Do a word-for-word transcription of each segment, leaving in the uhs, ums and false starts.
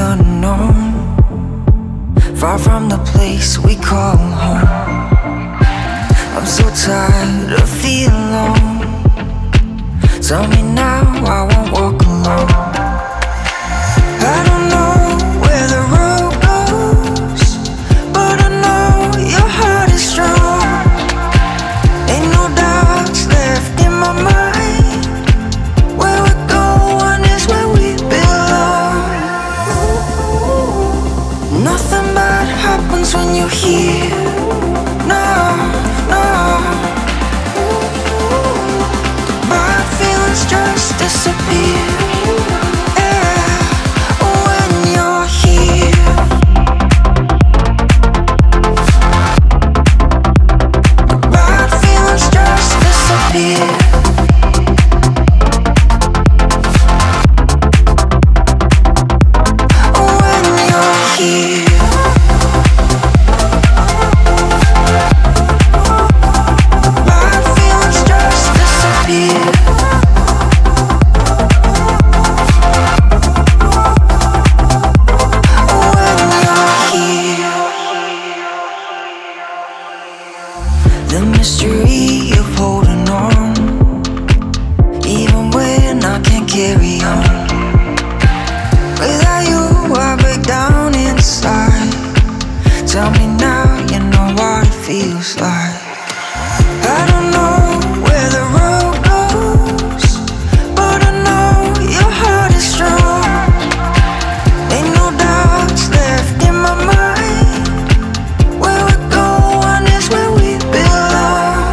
unknown, far from the place we call home. I'm so tired of the alone. Tell me now I won't walk alone. I don't know where the road goes, but I know your heart is strong. Ain't no doubts left in my mind. Where we're going is where we belong. Nothing bad happens when you're here. No. Bad feelings just disappear. The mystery of holding on, even when I can't carry on. Without you, I break down inside. Tell me now, you know what it feels like. I don't know where the road goes, but I know your heart is strong. Ain't no doubts left in my mind. Where we're going is where we belong.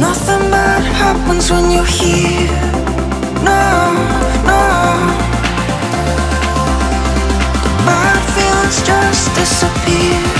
Nothing bad happens when you're here. No, no. The bad feelings just disappear.